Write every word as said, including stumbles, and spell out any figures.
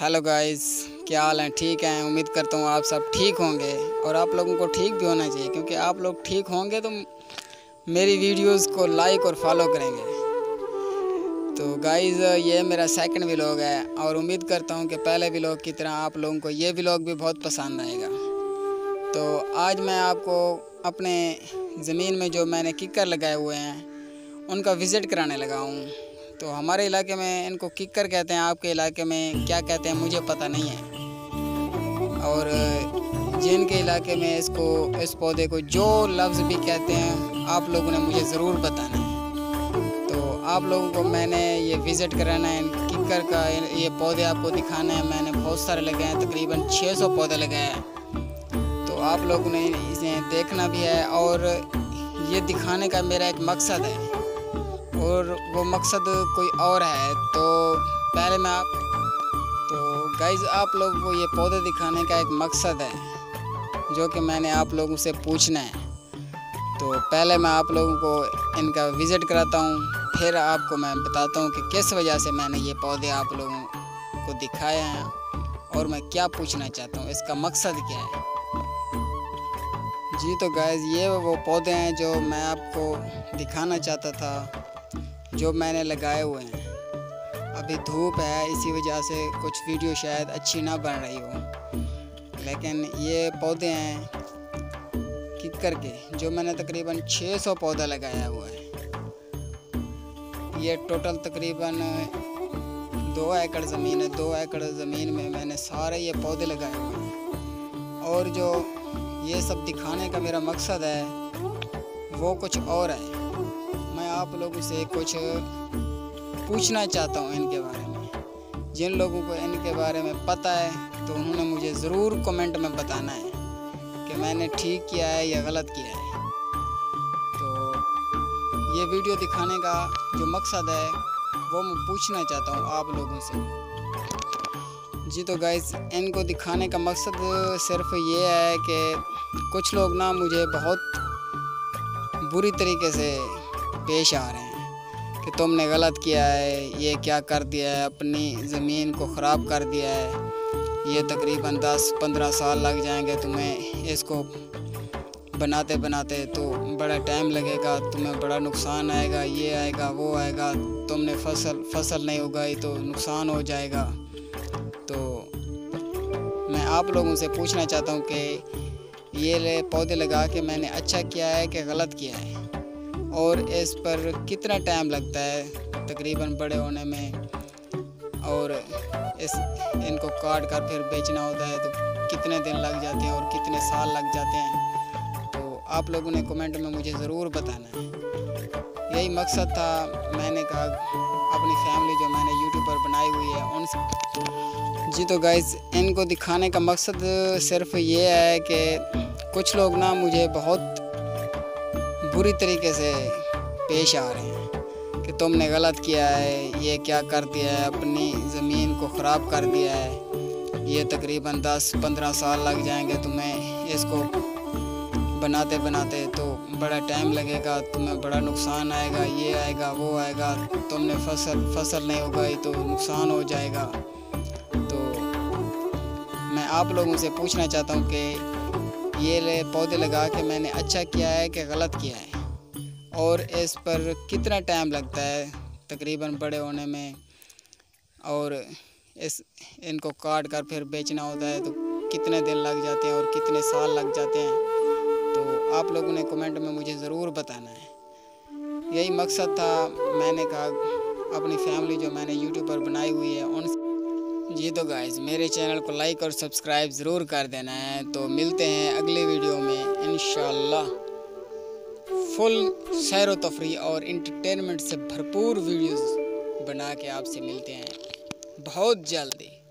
Hello guys, क्या हाल हैं? ठीक हैं? उम्मीद करता हूँ आप सब ठीक होंगे और आप लोगों को ठीक भी होना चाहिए, क्योंकि आप लोग ठीक होंगे तो मेरी वीडियोस को लाइक और फॉलो करेंगे। तो गाइस, ये मेरा सेकंड व्लॉग है और उम्मीद करता हूँ कि पहले व्लॉग की तरह आप लोगों को ये व्लॉग भी बहुत पसंद आएगा। तो आज मैं आपको अपने ज़मीन में जो मैंने किकर लगाए हुए हैं उनका विज़िट कराने लगा हूँ। तो हमारे इलाके में इनको किकर कहते हैं, आपके इलाके में क्या कहते हैं मुझे पता नहीं है, और जिनके इलाके में इसको इस पौधे को जो लफ्ज़ भी कहते हैं आप लोगों ने मुझे ज़रूर बताना है। तो आप लोगों को मैंने ये विज़िट कराना है, किकर का ये पौधे आपको दिखाना है। मैंने बहुत सारे लगाए हैं, तकरीबन छह सौ पौधे लगाए हैं, तो आप लोगों ने इसे देखना भी है और ये दिखाने का मेरा एक मकसद है और वो मकसद कोई और है। तो पहले मैं आप तो गाइज़ आप लोगों को ये पौधे दिखाने का एक मकसद है जो कि मैंने आप लोगों से पूछना है। तो पहले मैं आप लोगों को इनका विज़िट कराता हूँ, फिर आपको मैं बताता हूँ कि किस वजह से मैंने ये पौधे आप लोगों को दिखाए हैं और मैं क्या पूछना चाहता हूँ, इसका मकसद क्या है। जी तो गाइज़, ये वो पौधे हैं जो मैं आपको दिखाना चाहता था, जो मैंने लगाए हुए हैं। अभी धूप है, इसी वजह से कुछ वीडियो शायद अच्छी ना बन रही हो, लेकिन ये पौधे हैं किकर के जो मैंने तकरीबन छह सौ पौधा लगाया हुआ है। ये टोटल तकरीबन दो एकड़ ज़मीन है, दो एकड़ ज़मीन में मैंने सारे ये पौधे लगाए हुए हैं। और जो ये सब दिखाने का मेरा मकसद है वो कुछ और है, मैं आप लोगों से कुछ पूछना चाहता हूँ इनके बारे में। जिन लोगों को इनके बारे में पता है तो उन्होंने मुझे ज़रूर कमेंट में बताना है कि मैंने ठीक किया है या गलत किया है। तो ये वीडियो दिखाने का जो मकसद है वो मैं पूछना चाहता हूँ आप लोगों से। जी तो गाइज़, इनको दिखाने का मकसद सिर्फ ये है कि कुछ लोग ना मुझे बहुत बुरी तरीके से पेश आ रहे हैं कि तुमने गलत किया है, ये क्या कर दिया है, अपनी ज़मीन को ख़राब कर दिया है, ये तकरीबन दस पंद्रह साल लग जाएंगे तुम्हें इसको बनाते बनाते, तो बड़ा टाइम लगेगा, तुम्हें बड़ा नुकसान आएगा, ये आएगा वो आएगा, तुमने फसल फसल नहीं उगाई तो नुकसान हो जाएगा। तो मैं आप लोगों से पूछना चाहता हूँ कि ये पौधे लगा के मैंने अच्छा किया है कि गलत किया है, और इस पर कितना टाइम लगता है तकरीबन बड़े होने में, और इस इनको काट कर फिर बेचना होता है तो कितने दिन लग जाते हैं और कितने साल लग जाते हैं। तो आप लोगों ने कमेंट में मुझे ज़रूर बताना है। यही मकसद था, मैंने कहा अपनी फैमिली जो मैंने यूट्यूब पर बनाई हुई है उनसे। जी तो गाइज़, इनको दिखाने का मकसद सिर्फ ये है कि कुछ लोग ना मुझे बहुत बुरी तरीके से पेश आ रहे हैं कि तुमने गलत किया है, ये क्या कर दिया है, अपनी ज़मीन को ख़राब कर दिया है, ये तकरीबन दस पंद्रह साल लग जाएंगे तुम्हें इसको बनाते बनाते, तो बड़ा टाइम लगेगा, तुम्हें बड़ा नुकसान आएगा, ये आएगा वो आएगा, तुमने फसल फसल नहीं उगाई तो नुकसान हो जाएगा। तो मैं आप लोगों से पूछना चाहता हूँ कि ये ले पौधे लगा के मैंने अच्छा किया है कि गलत किया है, और इस पर कितना टाइम लगता है तकरीबन बड़े होने में, और इस इनको काट कर फिर बेचना होता है तो कितने दिन लग जाते हैं और कितने साल लग जाते हैं। तो आप लोगों ने कमेंट में मुझे ज़रूर बताना है। यही मकसद था, मैंने कहा अपनी फैमिली जो मैंने यूट्यूब पर बनाई हुई है उन। जी तो गाइज़, मेरे चैनल को लाइक और सब्सक्राइब ज़रूर कर देना है। तो मिलते हैं अगले वीडियो में इंशाल्लाह, फुल सैर तफरी और इंटरटेनमेंट से भरपूर वीडियोस बना के आपसे मिलते हैं बहुत जल्दी।